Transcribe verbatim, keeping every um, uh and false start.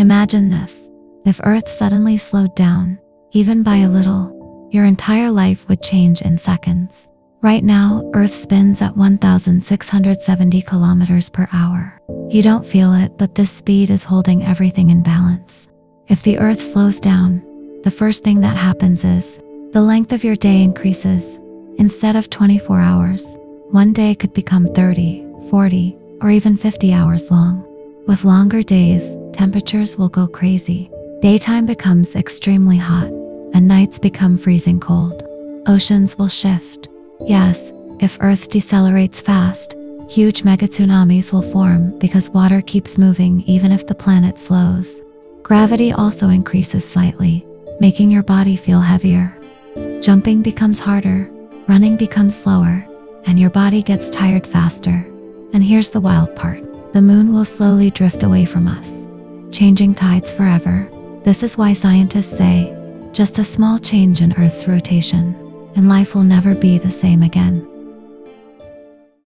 Imagine this. If Earth suddenly slowed down, even by a little, your entire life would change in seconds. Right now, Earth spins at one thousand six hundred seventy kilometers per hour. You don't feel it, but this speed is holding everything in balance. If the Earth slows down, the first thing that happens is the length of your day increases. Instead of twenty-four hours, one day could become thirty, forty, or even fifty hours long. With longer days, temperatures will go crazy. Daytime becomes extremely hot, and nights become freezing cold. Oceans will shift. Yes, if Earth decelerates fast, huge megatsunamis will form because water keeps moving even if the planet slows. Gravity also increases slightly, making your body feel heavier. Jumping becomes harder, running becomes slower, and your body gets tired faster. And here's the wild part. The moon will slowly drift away from us, changing tides forever. This is why scientists say, just a small change in Earth's rotation, and life will never be the same again.